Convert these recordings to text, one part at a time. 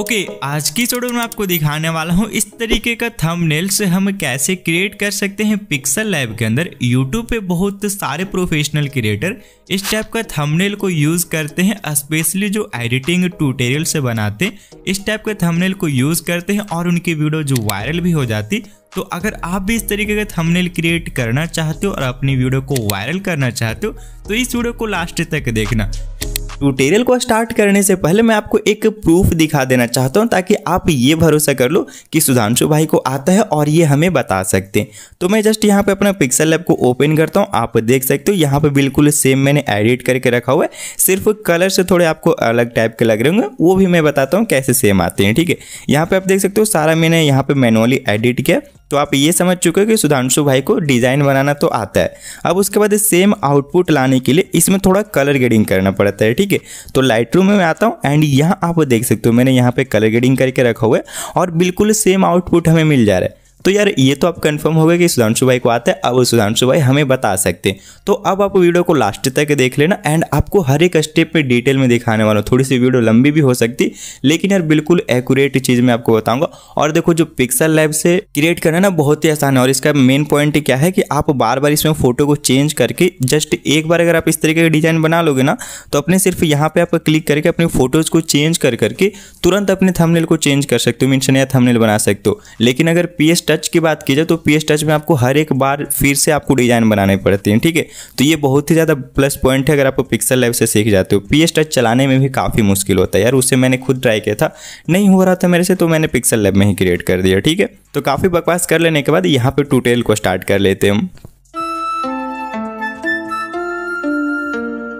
Okay, आज की video में आपको दिखाने वाला हूँ इस तरीके का थंबनेल से हम कैसे क्रिएट कर सकते हैं पिक्सल लैब के अंदर। यूट्यूब पे बहुत सारे प्रोफेशनल क्रिएटर इस टाइप का थंबनेल को यूज़ करते हैं, स्पेशली जो एडिटिंग ट्यूटोरियल से बनाते हैं इस टाइप के थंबनेल को यूज़ करते हैं और उनकी वीडियो जो वायरल भी हो जाती। तो अगर आप भी इस तरीके का थंबनेल क्रिएट करना चाहते हो और अपनी वीडियो को वायरल करना चाहते हो तो इस वीडियो को लास्ट तक देखना। ट्यूटोरियल को स्टार्ट करने से पहले मैं आपको एक प्रूफ दिखा देना चाहता हूं ताकि आप ये भरोसा कर लो कि सुधांशु भाई को आता है और ये हमें बता सकते हैं। तो मैं जस्ट यहां पे अपना पिक्सल लैब को ओपन करता हूं। आप देख सकते हो यहां पे बिल्कुल सेम मैंने एडिट करके रखा हुआ है, सिर्फ कलर से थोड़े आपको अलग टाइप के लग रहे होंगे, वो भी मैं बताता हूँ कैसे सेम आते हैं। ठीक है, यहाँ पर आप देख सकते हो सारा मैंने यहाँ पर मैनुअली एडिट किया। तो आप ये समझ चुके हो कि सुधांशु भाई को डिज़ाइन बनाना तो आता है। अब उसके बाद सेम आउटपुट लाने के लिए इसमें थोड़ा कलर ग्रेडिंग करना पड़ता है। ठीक है, तो लाइटरूम में मैं आता हूँ एंड यहाँ आप देख सकते हो मैंने यहाँ पे कलर ग्रेडिंग करके रखा हुआ है और बिल्कुल सेम आउटपुट हमें मिल जा रहा है। तो यार ये तो आप कंफर्म हो गए कि सुधांशु भाई को आता है। अब सुधांशु भाई हमें बता सकते हैं। तो अब आप वीडियो को लास्ट तक देख लेना एंड आपको हर एक स्टेप पे डिटेल में दिखाने वाला हूँ। थोड़ी सी वीडियो लंबी भी हो सकती लेकिन यार बिल्कुल एक्यूरेट चीज़ मैं आपको बताऊंगा। और देखो जो पिक्सल लैब से क्रिएट करना ना बहुत ही आसान है और इसका मेन पॉइंट क्या है कि आप बार बार इसमें फोटो को चेंज करके जस्ट एक बार अगर आप इस तरीके का डिज़ाइन बना लोगे ना तो अपने सिर्फ यहाँ पर आप क्लिक करके अपने फोटोज़ को चेंज कर करके तुरंत अपने थंबनेल को चेंज कर सकते हो, मीन्स नया थंबनेल बना सकते हो। लेकिन अगर पीएस टच की बात की जाए तो पीएस टच में आपको हर एक बार फिर से आपको डिज़ाइन बनाने पड़ते हैं। ठीक है, तो ये बहुत ही ज़्यादा प्लस पॉइंट है अगर आप पिक्सल लैब से सीख जाते हो। पीएस टच चलाने में भी काफ़ी मुश्किल होता है यार, उससे मैंने खुद ट्राई किया था, नहीं हो रहा था मेरे से, तो मैंने पिक्सल लैब में ही क्रिएट कर दिया। ठीक है, तो काफ़ी बकवास कर लेने के बाद यहाँ पर ट्यूटोरियल को स्टार्ट कर लेते हैं हम।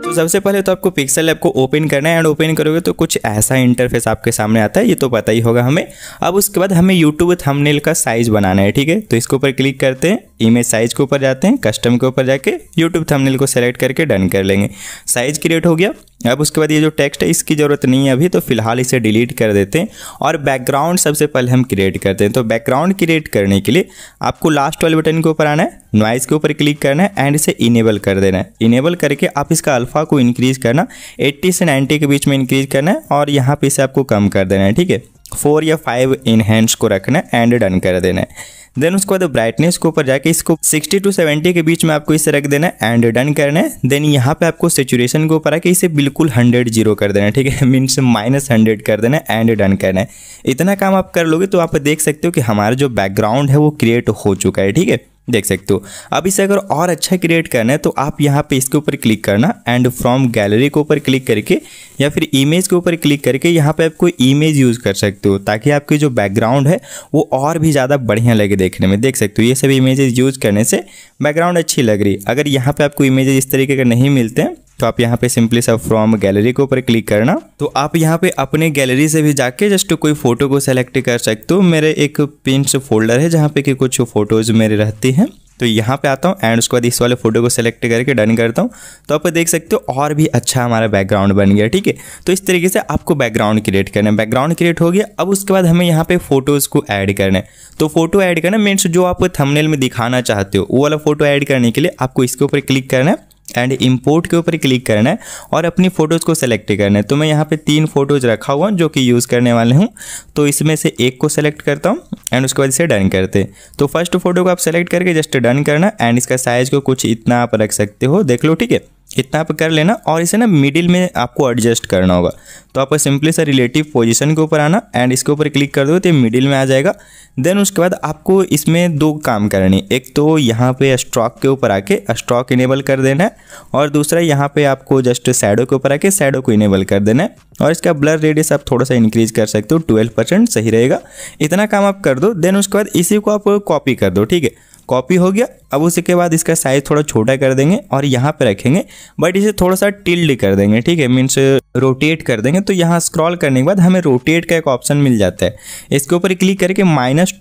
तो सबसे पहले तो आपको पिक्सल लैब को ओपन करना है एंड ओपन करोगे तो कुछ ऐसा इंटरफेस आपके सामने आता है, ये तो पता ही होगा हमें। अब उसके बाद हमें यूट्यूब थंबनेल का साइज बनाना है। ठीक है, तो इसके ऊपर क्लिक करते हैं, इमेज साइज के ऊपर जाते हैं, कस्टम के ऊपर जाके यूट्यूब थंबनेल को सेलेक्ट करके डन कर लेंगे। साइज क्रिएट हो गया। अब उसके बाद ये जो टेक्स्ट है इसकी ज़रूरत नहीं है अभी, तो फिलहाल इसे डिलीट कर देते हैं और बैकग्राउंड सबसे पहले हम क्रिएट करते हैं। तो बैकग्राउंड क्रिएट करने के लिए आपको लास्ट वाले बटन के ऊपर आना है, नॉइज़ के ऊपर क्लिक करना है एंड इसे इनेबल कर देना है। इनेबल करके आप इसका अल्फ़ा को इंक्रीज़ करना, 80 से 90 के बीच में इंक्रीज़ करना है और यहाँ पर इसे आपको कम कर देना है। ठीक है, 4 या 5 इनहेंस को रखना है एंड डन कर देना है। देन उसके बाद ब्राइटनेस के ऊपर जाके इसको 60 टू 70 के बीच में आपको इसे रख देना है एंड डन करना है। देन यहाँ पे आपको सेचुरेशन के ऊपर आके इसे बिल्कुल 100 कर देना है। ठीक है, मीन्स -100 कर देना है एंड डन करना है। इतना काम आप कर लोगे तो आप देख सकते हो कि हमारा जो बैकग्राउंड है वो क्रिएट हो चुका है। ठीक है, देख सकते हो। अब इसे अगर और अच्छा क्रिएट करना है तो आप यहाँ पे इसके ऊपर क्लिक करना एंड फ्रॉम गैलरी के ऊपर क्लिक करके या फिर इमेज के ऊपर क्लिक करके यहाँ पे आप कोई इमेज यूज़ कर सकते हो ताकि आपकी जो बैकग्राउंड है वो और भी ज़्यादा बढ़िया लगे देखने में। देख सकते हो ये सब इमेजेस यूज़ करने से बैकग्राउंड अच्छी लग रही। अगर यहाँ पर आपको इमेजेस इस तरीके का नहीं मिलते हैं तो आप यहाँ पे सिंपली सब फ्रॉम गैलरी के ऊपर क्लिक करना। तो आप यहाँ पे अपने गैलरी से भी जाके जस्ट कोई फोटो को सेलेक्ट कर सकते हो। मेरे एक पिंस फोल्डर है जहाँ पे कि कुछ फोटोज़ मेरे रहती हैं, तो यहाँ पे आता हूँ एंड उसके बाद इस वाले फोटो को सेलेक्ट करके डन करता हूँ। तो आप देख सकते हो और भी अच्छा हमारा बैकग्राउंड बन गया। ठीक है, तो इस तरीके से आपको बैकग्राउंड क्रिएट करना है। बैकग्राउंड क्रिएट हो गया। अब उसके बाद हमें यहाँ पे फोटोज़ को ऐड करना है। तो फोटो ऐड करना मीन्स जो आप थंबनेल में दिखाना चाहते हो वो वाला फोटो ऐड करने के लिए आपको इसके ऊपर क्लिक करना है एंड इंपोर्ट के ऊपर क्लिक करना है और अपनी फ़ोटोज़ को सेलेक्ट करना है। तो मैं यहाँ पे 3 फ़ोटोज़ रखा हुआ हूँ जो कि यूज़ करने वाले हूँ, तो इसमें से एक को सेलेक्ट करता हूँ एंड उसके बाद इसे डन करते हैं। तो फर्स्ट फ़ोटो को आप सेलेक्ट करके जस्ट डन करना एंड इसका साइज़ को कुछ इतना आप रख सकते हो, देख लो। ठीक है, इतना आप कर लेना और इसे ना मिडिल में आपको एडजस्ट करना होगा। तो आपको सिंपली सा रिलेटिव पोजीशन के ऊपर आना एंड इसके ऊपर क्लिक कर दो तो ये मिडिल में आ जाएगा। देन उसके बाद आपको इसमें 2 काम करनी, एक तो यहाँ पे स्ट्रोक के ऊपर आके स्ट्रोक इनेबल कर देना है और दूसरा यहाँ पे आपको जस्ट शैडो के ऊपर आके शैडो को इनेबल कर देना है और इसका ब्लर रेडियस आप थोड़ा सा इंक्रीज़ कर सकते हो, 12% सही रहेगा। इतना काम आप कर दो। देन उसके बाद इसी को आप कॉपी कर दो। ठीक है, कॉपी हो गया। अब उसके बाद इसका साइज़ थोड़ा छोटा कर देंगे और यहाँ पे रखेंगे बट इसे थोड़ा सा टिल्ड कर देंगे। ठीक है, मीन्स रोटेट कर देंगे। तो यहाँ स्क्रॉल करने के बाद हमें रोटेट का एक ऑप्शन मिल जाता है, इसके ऊपर क्लिक करके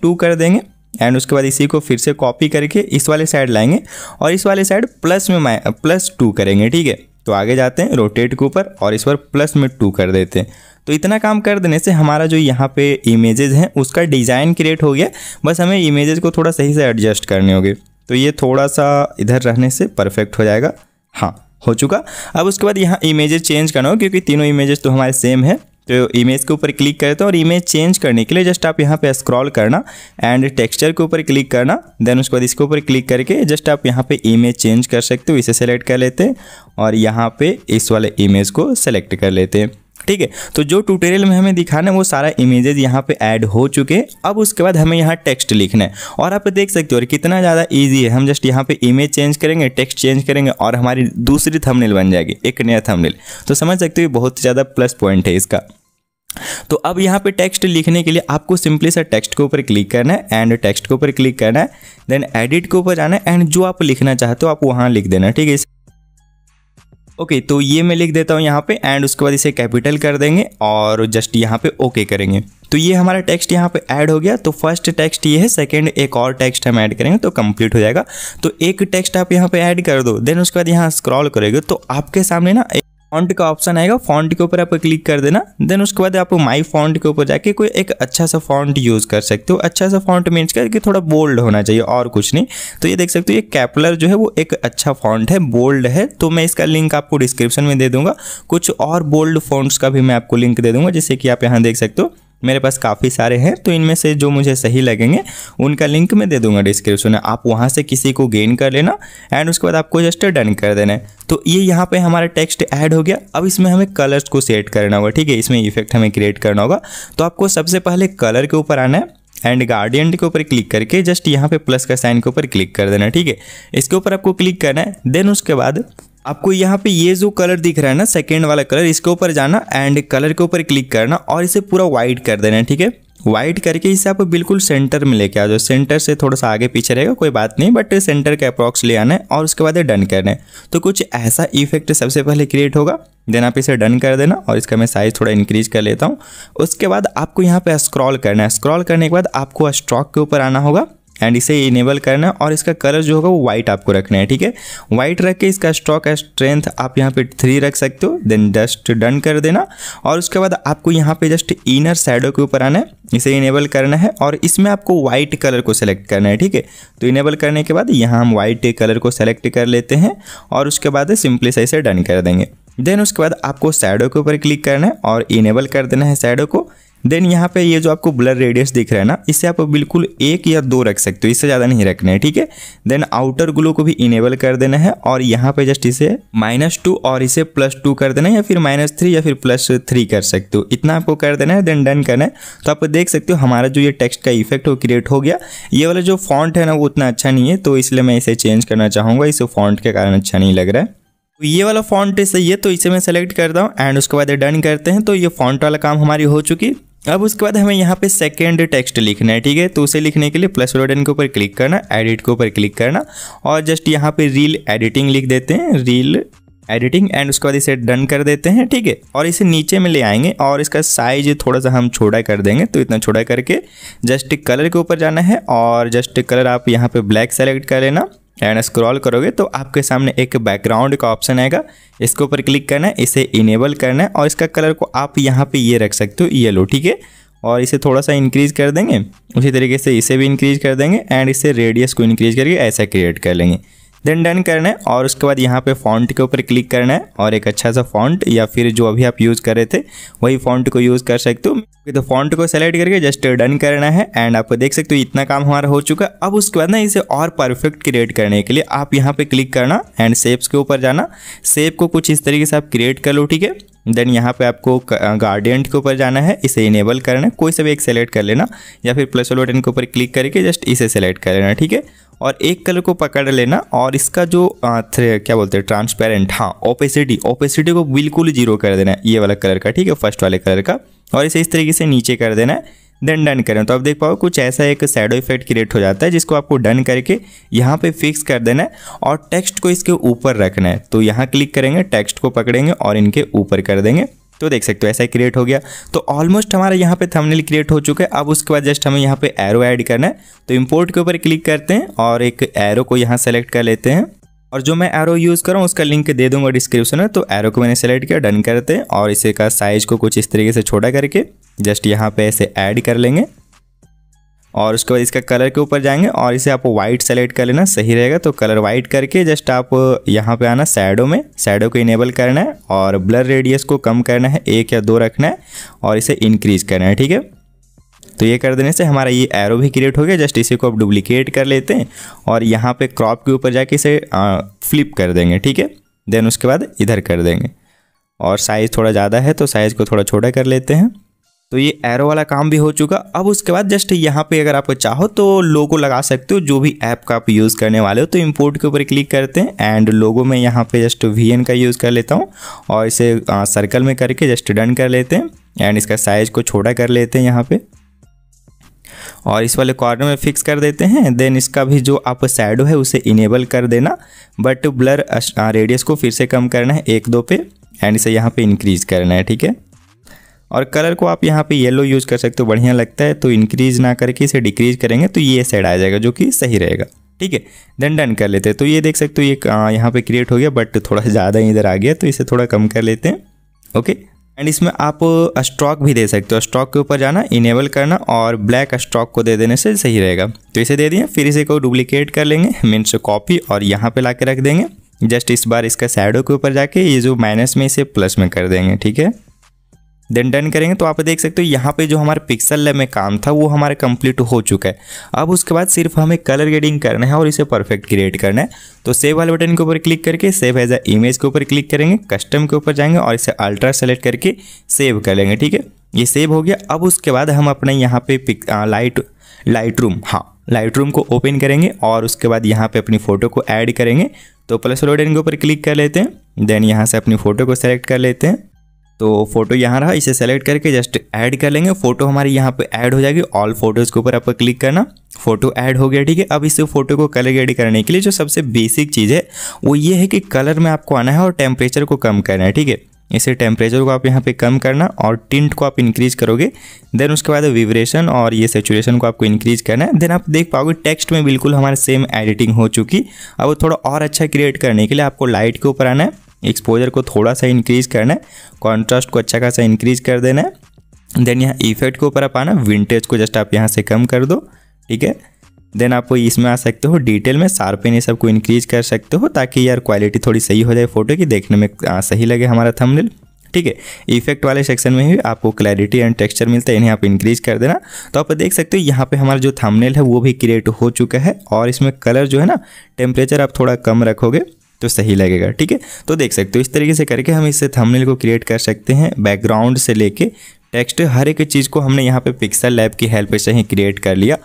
-2 कर देंगे एंड उसके बाद इसी को फिर से कॉपी करके इस वाले साइड लाएंगे और इस वाले साइड प्लस में +2 करेंगे। ठीक है, तो आगे जाते हैं रोटेट के ऊपर और इस पर +2 कर देते हैं। तो इतना काम कर देने से हमारा जो यहाँ पे इमेजेस हैं उसका डिज़ाइन क्रिएट हो गया। बस हमें इमेजेस को थोड़ा सही से एडजस्ट करने होंगे, तो ये थोड़ा सा इधर रहने से परफेक्ट हो जाएगा। हाँ, हो चुका। अब उसके बाद यहाँ इमेजेस चेंज करना हो क्योंकि तीनों इमेजेस तो हमारे सेम है। तो इमेज के ऊपर क्लिक करते हैं और इमेज चेंज करने के लिए जस्ट आप यहाँ पे स्क्रॉल करना एंड टेक्सचर के ऊपर क्लिक करना, देन उसके बाद इसके ऊपर क्लिक करके जस्ट आप यहाँ पे इमेज चेंज कर सकते हो। इसे सेलेक्ट कर लेते हैं और यहाँ पे इस वाले इमेज को सेलेक्ट कर लेते हैं। ठीक है, तो जो ट्यूटोरियल में हमें दिखाना है वो सारा इमेजेस यहाँ पे ऐड हो चुके हैं। अब उसके बाद हमें यहाँ टेक्स्ट लिखना है और आप देख सकते हो कितना ज़्यादा इजी है। हम जस्ट यहाँ पे इमेज चेंज करेंगे, टेक्स्ट चेंज करेंगे और हमारी दूसरी थंबनेल बन जाएगी, एक नया थंबनेल। तो समझ सकते हो बहुत ज़्यादा प्लस पॉइंट है इसका। तो अब यहाँ पे टेक्स्ट लिखने के लिए आपको सिंपली सा टेक्स्ट के ऊपर क्लिक करना है एंड टेक्स्ट के ऊपर क्लिक करना है, देन एडिट के ऊपर जाना है एंड जो आप लिखना चाहते हो आप वहाँ लिख देना। ठीक है, ओके, तो ये मैं लिख देता हूँ यहाँ पे एंड उसके बाद इसे कैपिटल कर देंगे और जस्ट यहाँ पे ओके करेंगे। तो ये हमारा टेक्स्ट यहाँ पे ऐड हो गया। तो फर्स्ट टेक्स्ट ये है, सेकंड एक और टेक्स्ट हम ऐड करेंगे तो कंप्लीट हो जाएगा। तो एक टेक्स्ट आप यहाँ पे ऐड कर दो, देन उसके बाद यहाँ स्क्रॉल करोगे तो आपके सामने ना एक फॉन्ट का ऑप्शन आएगा। फॉन्ट के ऊपर आप क्लिक कर देना, देन उसके बाद आप माई फॉन्ट के ऊपर जाके कोई एक अच्छा सा फॉन्ट यूज़ कर सकते हो। अच्छा सा फॉन्ट मीन्स करके थोड़ा बोल्ड होना चाहिए और कुछ नहीं। तो ये देख सकते हो ये कैपलर जो है वो एक अच्छा फॉन्ट है, बोल्ड है। तो मैं इसका लिंक आपको डिस्क्रिप्शन में दे दूंगा, कुछ और बोल्ड फॉन्ट्स का भी मैं आपको लिंक दे दूंगा, जैसे कि आप यहाँ देख सकते हो मेरे पास काफ़ी सारे हैं। तो इनमें से जो मुझे सही लगेंगे उनका लिंक मैं दे दूंगा डिस्क्रिप्शन में, आप वहां से किसी को गेन कर लेना एंड उसके बाद आपको जस्ट डन कर देना है। तो ये यहाँ पे हमारा टेक्स्ट ऐड हो गया। अब इसमें हमें कलर्स को सेट करना होगा। ठीक है, इसमें इफेक्ट हमें क्रिएट करना होगा। तो आपको सबसे पहले कलर के ऊपर आना है एंड गार्डियन के ऊपर क्लिक करके जस्ट यहाँ पे प्लस का साइन के ऊपर क्लिक कर देना। ठीक है, इसके ऊपर आपको क्लिक करना है, देन उसके बाद आपको यहाँ पे ये जो कलर दिख रहा है ना, सेकेंड वाला कलर, इसके ऊपर जाना एंड कलर के ऊपर क्लिक करना और इसे पूरा वाइट कर देना। ठीक है, वाइट करके इसे आप बिल्कुल सेंटर में लेके आ जाओ। सेंटर से थोड़ा सा आगे पीछे रहेगा कोई बात नहीं, बट सेंटर के अप्रॉक्स ले आना है और उसके बाद डन करना है। तो कुछ ऐसा इफेक्ट सबसे पहले क्रिएट होगा, देन आप इसे डन कर देना और इसका मैं साइज़ थोड़ा इंक्रीज कर लेता हूँ। उसके बाद आपको यहाँ पे स्क्रॉल करना है, स्क्रॉल करने के बाद आपको स्ट्रोक के ऊपर आना होगा एंड इसे इनेबल करना है और इसका कलर जो होगा वो वाइट आपको रखना है। ठीक है, वाइट रख के इसका स्ट्रोक स्ट्रेंथ आप यहाँ पे 3 रख सकते हो, देन जस्ट डन कर देना। और उसके बाद आपको यहाँ पे जस्ट इनर शैडो के ऊपर आना है, इसे इनेबल करना है और इसमें आपको वाइट कलर को सेलेक्ट करना है। ठीक है, तो इनेबल करने के बाद यहाँ हम वाइट कलर को सेलेक्ट कर लेते हैं और उसके बाद सिंपली से इसे डन कर देंगे। देन उसके बाद आपको शैडो के ऊपर क्लिक करना है और इनेबल कर देना है शैडो को। देन यहाँ पे ये जो आपको ब्लर रेडियस दिख रहा है ना, इससे आप बिल्कुल 1 या 2 रख सकते हो, इससे ज़्यादा नहीं रखना है। ठीक है, देन आउटर ग्लो को भी इनेबल कर देना है और यहाँ पे जस्ट इसे -2 और इसे +2 कर देना है, या फिर -3 या फिर +3 कर सकते हो, इतना आपको कर देना है, देन डन करना है। तो आप देख सकते हो हमारा जो ये टेक्स्ट का इफेक्ट वो क्रिएट हो गया। ये वाला जो फॉन्ट है ना वो उतना अच्छा नहीं है, तो इसलिए मैं इसे चेंज करना चाहूँगा, इसे फॉन्ट के कारण अच्छा नहीं लग रहा है। तो ये वाला फॉन्ट सही है, तो इसे मैं सेलेक्ट करता हूँ एंड उसके बाद डन करते हैं। तो ये फॉन्ट वाला काम हमारी हो चुकी। अब उसके बाद हमें यहाँ पे सेकेंड टेक्स्ट लिखना है। ठीक है, तो उसे लिखने के लिए प्लस बटन के ऊपर क्लिक करना, एडिट के ऊपर क्लिक करना और जस्ट यहाँ पे रील एडिटिंग लिख देते हैं, रील एडिटिंग एंड उसके बाद इसे डन कर देते हैं। ठीक है, और इसे नीचे में ले आएंगे और इसका साइज थोड़ा सा हम छोटा कर देंगे। तो इतना छोटा करके जस्ट कलर के ऊपर जाना है और जस्ट कलर आप यहाँ पे ब्लैक सेलेक्ट कर लेना एंड स्क्रॉल करोगे तो आपके सामने एक बैकग्राउंड का ऑप्शन आएगा, इसके ऊपर क्लिक करना है, इसे इनेबल करना है और इसका कलर को आप यहाँ पे ये रख सकते हो, येलो। ठीक है, और इसे थोड़ा सा इंक्रीज कर देंगे, उसी तरीके से इसे भी इंक्रीज कर देंगे एंड इसे रेडियस को इंक्रीज करके ऐसा क्रिएट कर लेंगे। देन डन करना है और उसके बाद यहाँ पे फॉन्ट के ऊपर क्लिक करना है और एक अच्छा सा फॉन्ट या फिर जो अभी आप यूज़ कर रहे थे वही फॉन्ट को यूज़ कर सकते हो। तो फॉन्ट को सेलेक्ट करके जस्ट डन करना है एंड आप देख सकते हो इतना काम हमारा हो चुका है। अब उसके बाद ना इसे और परफेक्ट क्रिएट करने के लिए आप यहाँ पे क्लिक करना एंड शेप्स के ऊपर जाना, शेप को कुछ इस तरीके से आप क्रिएट कर लो। ठीक है, देन यहाँ पे आपको गार्डियन के ऊपर जाना है, इसे इनेबल करना है, कोई से भी एक सेलेक्ट कर लेना या फिर प्लस बटन के ऊपर क्लिक करके जस्ट इसे सेलेक्ट कर लेना। ठीक है, और एक कलर को पकड़ लेना और इसका जो क्या बोलते हैं ट्रांसपेरेंट, हाँ ओपेसिटी को बिल्कुल 0 कर देना है ये वाला कलर का। ठीक है, फर्स्ट वाले कलर का, और इसे इस तरीके से नीचे कर देना है, देन डन करें। तो आप देख पाओ कुछ ऐसा एक शैडो इफेक्ट क्रिएट हो जाता है, जिसको आपको डन करके यहाँ पे फिक्स कर देना है और टेक्स्ट को इसके ऊपर रखना है। तो यहाँ क्लिक करेंगे, टेक्स्ट को पकड़ेंगे और इनके ऊपर कर देंगे। तो देख सकते हो ऐसा क्रिएट हो गया। तो ऑलमोस्ट हमारा यहाँ पे थंबनेल क्रिएट हो चुका है। अब उसके बाद जस्ट हमें यहाँ पे एरो ऐड करना है, तो इंपोर्ट के ऊपर क्लिक करते हैं और एक एरो को यहाँ सेलेक्ट कर लेते हैं और जो मैं एरो यूज़ कर रहा हूँ उसका लिंक दे दूंगा डिस्क्रिप्शन में। तो एरो को मैंने सेलेक्ट किया, डन करते हैं और इसे का साइज को कुछ इस तरीके से छोटा करके जस्ट यहाँ पे ऐसे ऐड कर लेंगे। और उसके बाद इसका कलर के ऊपर जाएंगे और इसे आप वाइट सेलेक्ट कर लेना, सही रहेगा। तो कलर वाइट करके जस्ट आप यहाँ पे आना, शैडो में शैडो को इनेबल करना है और ब्लर रेडियस को कम करना है, 1 या 2 रखना है और इसे इंक्रीज करना है, ठीक है। तो ये कर देने से हमारा ये एरो भी क्रिएट हो गया। जस्ट इसी को आप डुप्लीकेट कर लेते हैं और यहाँ पे क्रॉप के ऊपर जाके इसे फ्लिप कर देंगे, ठीक है। देन उसके बाद इधर कर देंगे और साइज़ थोड़ा ज़्यादा है तो साइज़ को थोड़ा छोटा कर लेते हैं। तो ये एरो वाला काम भी हो चुका। अब उसके बाद जस्ट यहाँ पे अगर आपको चाहो तो लोगो लगा सकते हो, जो भी ऐप का आप यूज़ करने वाले हो। तो इंपोर्ट के ऊपर क्लिक करते हैं एंड लोगो में यहाँ पे जस्ट VN का यूज़ कर लेता हूँ और इसे सर्कल में करके जस्ट डन कर लेते हैं एंड इसका साइज़ को छोटा कर लेते हैं यहाँ पे और इस वाले कॉर्नर में फिक्स कर देते हैं। देन इसका भी जो आप शैडो है उसे इनेबल कर देना, बट ब्लर रेडियस को फिर से कम करना है 1-2 पे एंड इसे यहाँ पे इंक्रीज़ करना है, ठीक है। और कलर को आप यहाँ पे येलो यूज़ कर सकते हो, बढ़िया लगता है। तो इंक्रीज़ ना करके इसे डिक्रीज़ करेंगे तो ये साइड आ जाएगा, जो कि सही रहेगा, ठीक है। देन डन कर लेते हैं। तो ये देख सकते हो ये यहाँ पे क्रिएट हो गया, बट थोड़ा ज़्यादा इधर आ गया तो इसे थोड़ा कम कर लेते हैं, ओके। एंड इसमें आप स्ट्रोक भी दे सकते हो, स्ट्रोक के ऊपर जाना, इनेबल करना और ब्लैक स्ट्रोक को दे देने से सही रहेगा। तो इसे दे दिए, फिर इसे को डुप्लीकेट कर लेंगे, मीन्स कॉपी, और यहाँ पे ला के रख देंगे। जस्ट इस बार इसका शैडो के ऊपर जाके ये जो माइनस में इसे प्लस में कर देंगे, ठीक है। देन डन करेंगे तो आप देख सकते हो यहाँ पे जो हमारे पिक्सल लैब में काम था वो हमारा कंप्लीट हो चुका है। अब उसके बाद सिर्फ हमें कलर ग्रेडिंग करना है और इसे परफेक्ट क्रिएट करना है। तो सेव वाले बटन के ऊपर क्लिक करके सेव एज अ इमेज के ऊपर क्लिक करेंगे, कस्टम के ऊपर जाएंगे और इसे अल्ट्रा सेलेक्ट करके सेव कर लेंगे, ठीक है। ये सेव हो गया। अब उसके बाद हम अपने यहाँ पे लाइट रूम को ओपन करेंगे और उसके बाद यहाँ पे अपनी फ़ोटो को ऐड करेंगे। तो प्लस वाले बटन के ऊपर क्लिक कर लेते हैं, देन यहाँ से अपनी फ़ोटो को सेलेक्ट कर लेते हैं। तो फोटो यहाँ रहा, इसे सेलेक्ट करके जस्ट ऐड कर लेंगे। फ़ोटो हमारी यहाँ पे ऐड हो जाएगी, ऑल फोटोज़ के ऊपर आपको क्लिक करना, फ़ोटो ऐड हो गया, ठीक है। अब इस फोटो को कलर ग्रेड करने के लिए जो सबसे बेसिक चीज़ है वो ये है कि कलर में आपको आना है और टेम्परेचर को कम करना है, ठीक है। इसे टेम्परेचर को आप यहाँ पे कम करना और टिंट को आप इंक्रीज़ करोगे। देन उसके बाद वाइब्रेशन और ये सैचुरेशन को आपको इंक्रीज़ करना है। देन आप देख पाओगे टेक्स्ट में बिल्कुल हमारे सेम एडिटिंग हो चुकी। अब थोड़ा और अच्छा क्रिएट करने के लिए आपको लाइट के ऊपर आना है, एक्सपोजर को थोड़ा सा इंक्रीज़ करना है, कॉन्ट्रास्ट को अच्छा खासा इंक्रीज़ कर देना है। देन यहाँ इफेक्ट के ऊपर आप आना, विंटेज को जस्ट आप यहाँ से कम कर दो, ठीक है। देन आप इसमें आ सकते हो डिटेल में, शार्पन ये सबको इंक्रीज़ कर सकते हो ताकि यार क्वालिटी थोड़ी सही हो जाए फ़ोटो की, देखने में सही लगे हमारा थंबनेल, ठीक है। इफेक्ट वाले सेक्शन में भी आपको क्लैरिटी एंड टेक्सचर मिलता है, इन्हें आप इंक्रीज़ कर देना। तो आप देख सकते हो यहाँ पे हमारा जो थंबनेल है वो भी क्रिएट हो चुका है और इसमें कलर जो है ना टेम्परेचर आप थोड़ा कम रखोगे तो सही लगेगा, ठीक है। तो देख सकते हो इस तरीके से करके हम इससे थंबनेल को क्रिएट कर सकते हैं। बैकग्राउंड से लेके टेक्स्ट हर एक चीज़ को हमने यहाँ पे पिक्सल लैब की हेल्प से ही क्रिएट कर लिया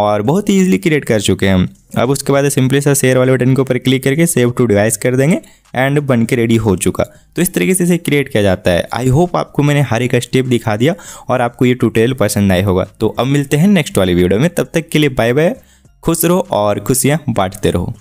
और बहुत ही ईजिली क्रिएट कर चुके हैं हम। अब उसके बाद सिंपली सा शेयर वाले बटन के ऊपर क्लिक करके सेव टू डिवाइस कर देंगे एंड बन के रेडी हो चुका। तो इस तरीके से इसे क्रिएट किया जाता है। आई होप आपको मैंने हर एक स्टेप दिखा दिया और आपको ये ट्यूटोरियल पसंद आया होगा। तो अब मिलते हैं नेक्स्ट वाली वीडियो में, तब तक के लिए बाय बाय, खुश रहो और खुशियाँ बाँटते रहो।